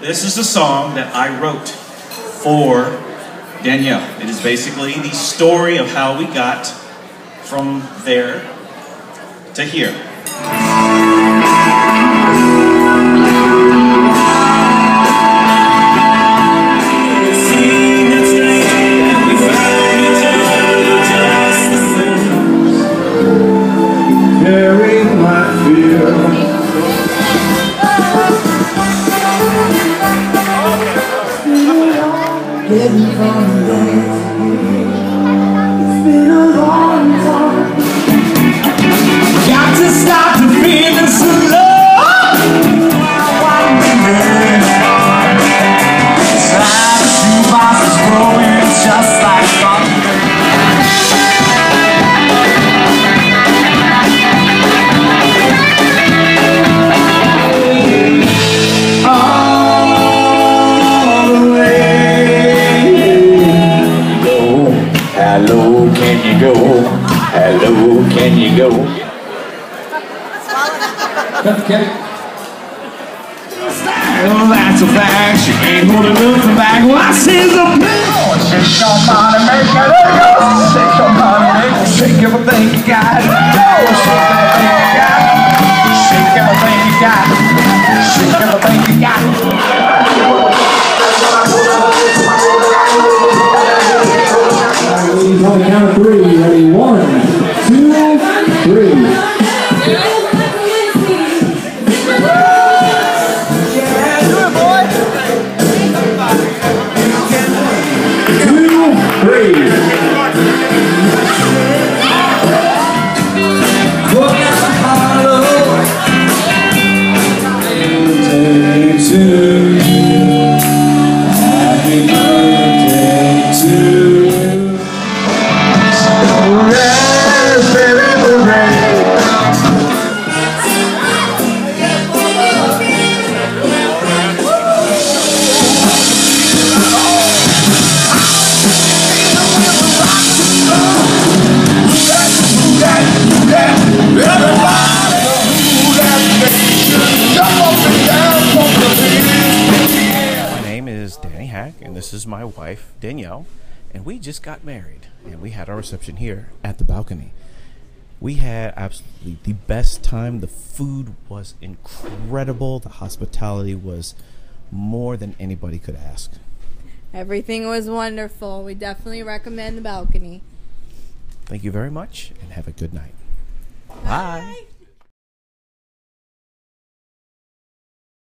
This is the song that I wrote for Danielle. It is basically the story of how we got from there to here. Getting from there, it's been a long time. Got to stop the feeling so low. Why did it? Time to pass is growing just like thunder. Go. Hello, can you go? Get it. Well, that's a fact. She ain't holding up the bag. Well, I see the bill. Shake your body, make it go. Shake your body, make it. Shake everything you got. Shake everything you got. Shake everything you got. Shake everything you got. Count of three. Ready? 1, 2, 3. Yeah, do it, boy. 2, 3. Happy birthday to you. Happy birthday to you. And this is my wife Danielle, and we just got married, and we had our reception here at the balcony. We had absolutely the best time. The food was incredible. The hospitality was more than anybody could ask. Everything was wonderful. We definitely recommend the balcony. Thank you very much, and have a good night. Bye. Bye.